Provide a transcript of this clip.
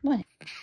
What?